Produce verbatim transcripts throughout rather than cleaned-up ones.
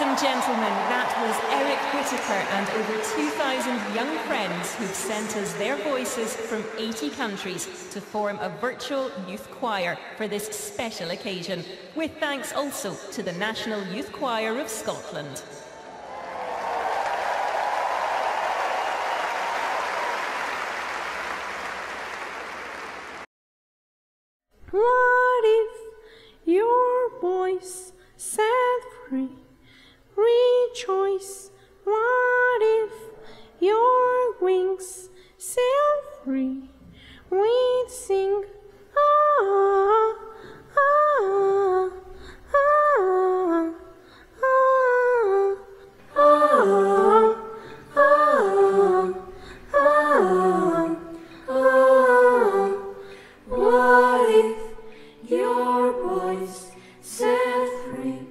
Ladies and gentlemen, that was Eric Whitacre and over two thousand young friends who've sent us their voices from eighty countries to form a virtual youth choir for this special occasion, with thanks also to the National Youth Choir of Scotland. What if your voice set free? Rejoice, what if your wings sail free? We'd sing, ah, ah, ah, ah, ah, ah, ah, ah. What if your voice set free?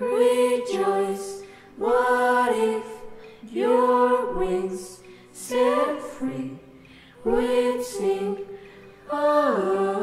Rejoice. What if your wings set free? We'd sing, ah.